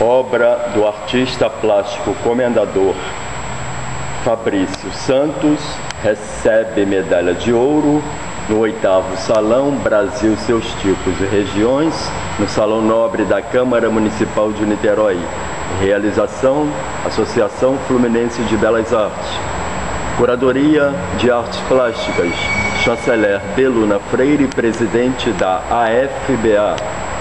obra do artista plástico comendador Fabrício Santos, recebe medalha de ouro no VIII Salão Brasil Seus Tipos e Regiões, no Salão Nobre da Câmara Municipal de Niterói. Realização: Associação Fluminense de Belas Artes. Curadoria de Artes Plásticas: Chanceler De Luna Freire, presidente da AFBA.